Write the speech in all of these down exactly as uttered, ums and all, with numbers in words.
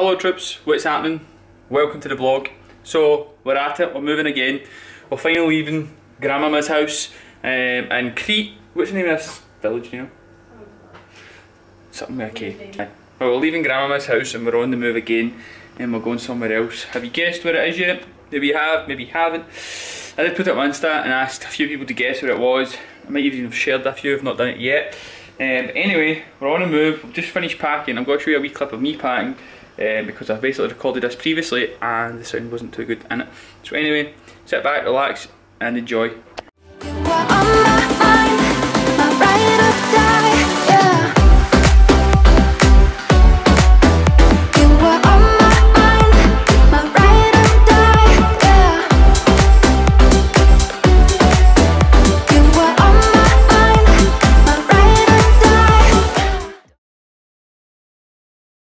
Hello troops, what's happening? Welcome to the vlog. So we're at it, we're moving again. We're finally leaving Grandmama's house um, in Crete. What's the name of this village, you know? Something with a K. Well, we're leaving Grandmama's house and we're on the move again and we're going somewhere else. Have you guessed where it is yet? Maybe you have, maybe you haven't. I did put it on Insta and asked a few people to guess where it was. I might even have shared a few, I've not done it yet. Um, anyway, we're on a move, we've just finished packing. I'm going to show you a wee clip of me packing. Um, because I basically recorded this previously and the sound wasn't too good in it. So anyway, sit back, relax and enjoy.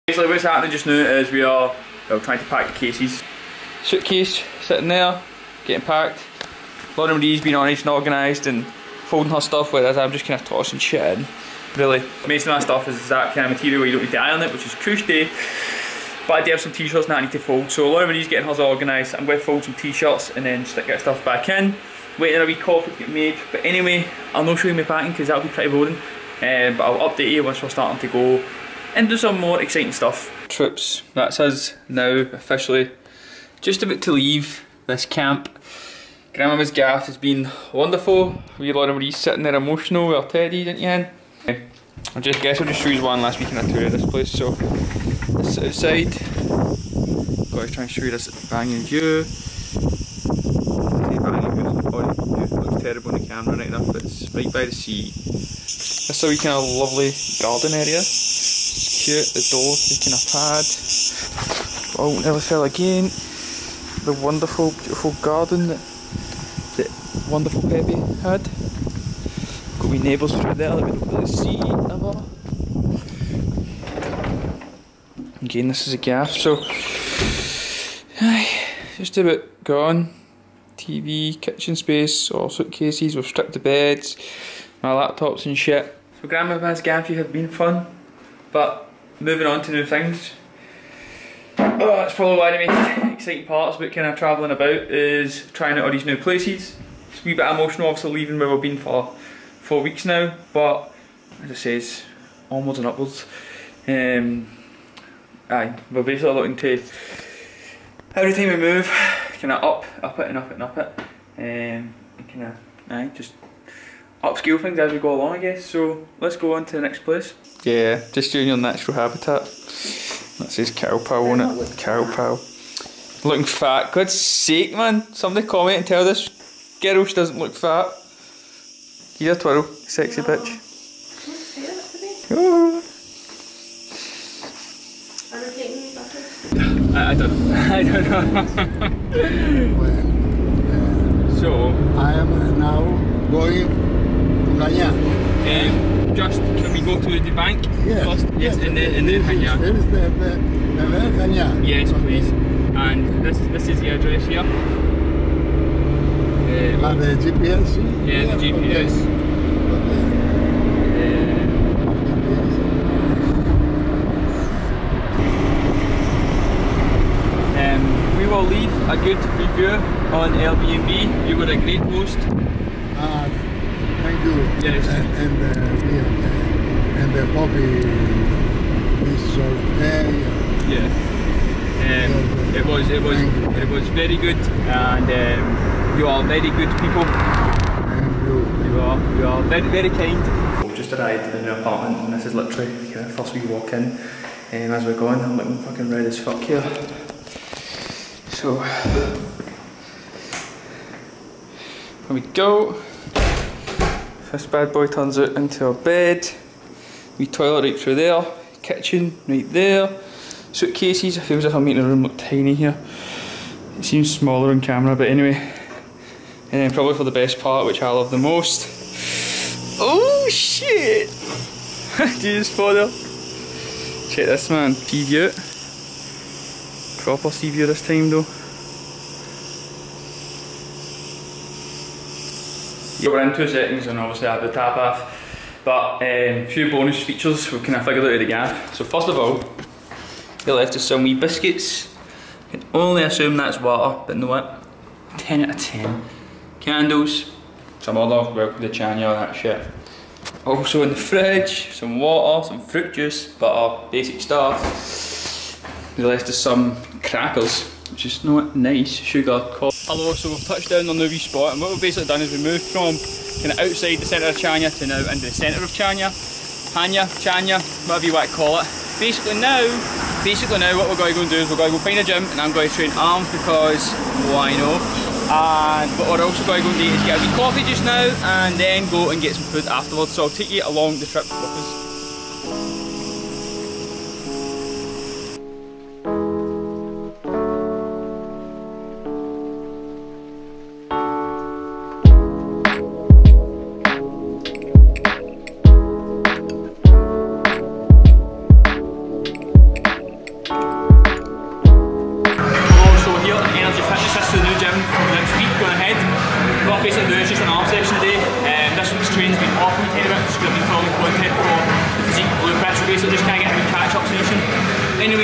Basically what's happening just now is we are well, trying to pack the cases. Suitcase sitting there, getting packed. Lauren Marie's been honest and organised and folding her stuff, whereas I'm just kind of tossing shit in, really. Most of my stuff is that kind of material where you don't need to iron it, which is crucial. But I do have some t-shirts that I need to fold, so Lauren Marie's getting hers organised. I'm going to fold some t-shirts and then stick that stuff back in. Waiting a wee coffee to get made, but anyway, I'll not show you my packing because that'll be pretty boring. Um, but I'll update you once we're starting to go and do some more exciting stuff. Troops, that's us now, officially just about to leave this camp. Grandmama's gaff has been wonderful. We Lauren Marie's sitting there emotional with her teddy, didn't you, Hen? I just guess I'll just show you one last weekend I tour of this place, so this outside. Got to try and show you this banging view. It looks terrible on the camera right enough, but it's right by the sea. This is a wee kind of lovely garden area. Cute, the door taking a pad. Oh, nearly fell again. The wonderful, beautiful garden that the wonderful Peppy had. Got wee neighbours through there that we don't really see ever. Again, this is a gaff, so just about gone. T V, kitchen space, or suitcases. We've stripped the beds, my laptops and shit. So, Grandma's gaff, you have been fun, but moving on to new things. Oh, that's probably one of the most exciting parts about kind of travelling about is trying out all these new places. It's a wee bit emotional obviously leaving where we've been for four weeks now, but as I say, it's onwards and upwards. Um, aye, we're basically looking to, every time we move, kind of up, up it and up it and up it. Um, and kind of, aye, just upscale things as we go along, I guess. So let's go on to the next place. Yeah, just doing your natural habitat. That says cow pal on it. Cow pal. Looking fat. God's sake, man. Somebody comment and tell this girl she doesn't look fat. Give her a twirl, sexy no. Bitch. Don't say that to me. Oh. Are we taking these buckets? I, I don't know. I don't know. So, I am now going to Chania. Um, Just can we go to the bank yes, first? Yes, yes, and then and then Chania. There is the the Chania. Yes, please. And this this is the address here. Uh, uh, the G P S. Yeah, yeah the G P S. Okay. Uh, um, we will leave a good review on Airbnb. You were a great host. Uh, Thank you. Yes. And, and, uh, yeah, and the Bobby is so there. Yeah. Um, so, it was it was it was very good, and um, you are very good people. Thank you. You are you are very very kind. We've just arrived in the new apartment, and this is literally the first we walk in. And um, as we're going, I'm looking fucking red as fuck here. So here we go. This bad boy turns out into a bed, wee toilet right through there, kitchen right there, suitcases. I feel as if I'm making the room look tiny here. It seems smaller on camera, but anyway. And then probably for the best part, which I love the most. Oh shit! Jesus father. Check this man, sea view. Proper sea view this time though. We're in two settings and obviously I have the tap off, but a um, few bonus features we kind of figured out of the gap. So first of all, They left us some wee biscuits. I can only assume that's water, but no it. ten out of ten. Candles, some other, well, the Chania, that shit. Also in the fridge, some water, some fruit juice, butter, basic stuff. They left us some crackers, which is not nice, sugar, coffee. Hello, so we've touched down on the wee spot, and what we've basically done is we moved from kind of outside the centre of Chania to now into the centre of Chania. Hanya, Chania, whatever you want to call it. Basically now, basically now what we're going to go and do is we're going to go find a gym, and I'm going to train arms because why not? And but we're also going to go and eat, get a wee coffee just now and then go and get some food afterwards, so I'll take you along the trip with us.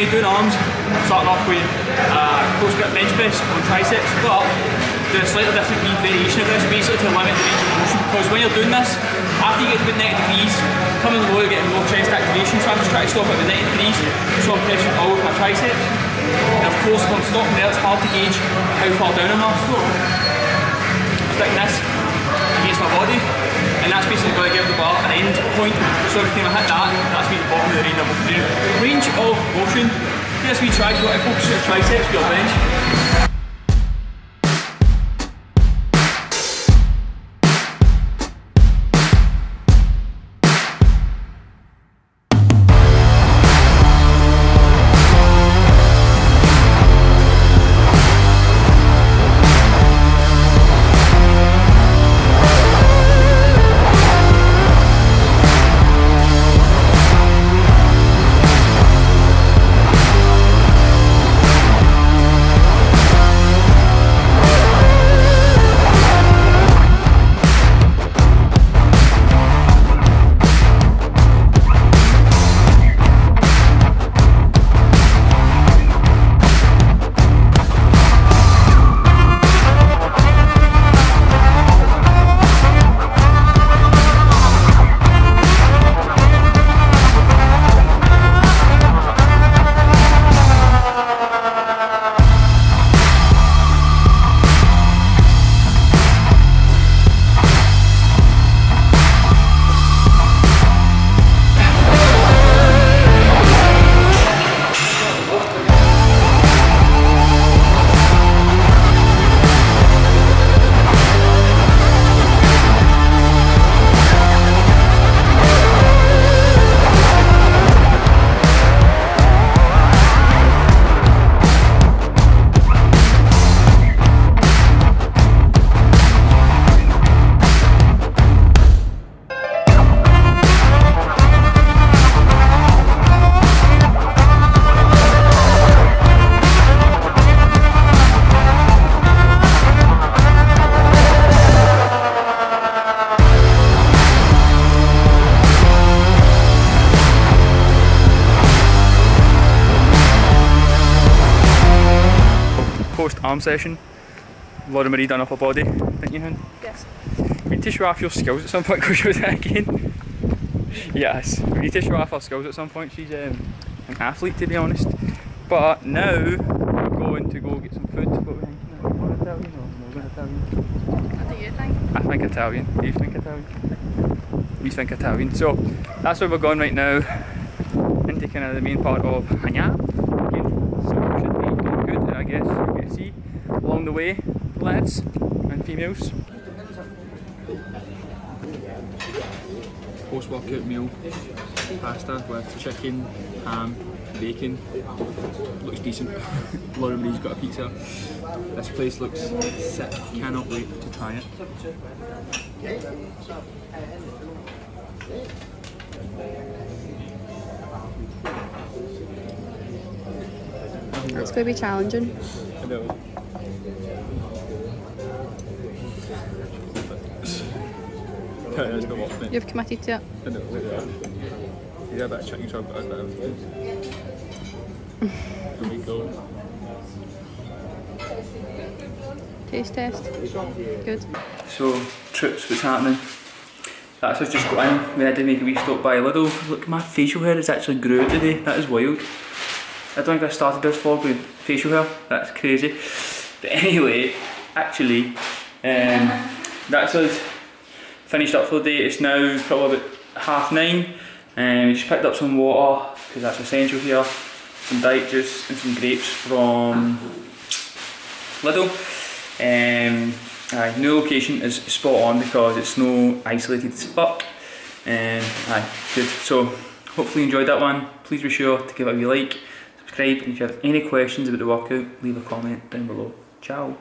So every time I hit that, that's me at the bottom of the range of, the range of motion. Yes, we try to focus on triceps, your bench. Arm session. Lauren Marie done upper body, didn't you, hun? Yes. We need to show off your skills at some point, go show that again. Yes, we need to show off our skills at some point. She's um, an athlete, to be honest. But now we're going to go get some food. What are we thinking? More Italian or more Italian? What do you think? I think Italian. Do you think Italian? We think Italian. So that's where we're going right now, into kind of the main part of Chania. The way, lads and females. Post workout meal, pasta with chicken, ham, bacon. Looks decent. Lauren Marie's got a pizza. This place looks sick. Cannot wait to try it. That's going to be challenging. You've committed to it. Yeah, that chicken chop. Here we go. Taste test. Good. So, trips, what's happening? That's us just got in. We had to make a wee stop by Lidl. Look, my facial hair is actually grew out today. That is wild. I don't think I started this vlog with facial hair. That's crazy. But anyway, actually, um, that's us finished up for the day. It's now probably about half nine. Um, we just picked up some water, because that's essential here. Some diet juice and some grapes from Lidl. Um, aye, new location is spot on because it's no isolated as fuck. Um, aye, good. So hopefully you enjoyed that one. Please be sure to give it a wee like, subscribe, and if you have any questions about the workout, leave a comment down below. Ciao.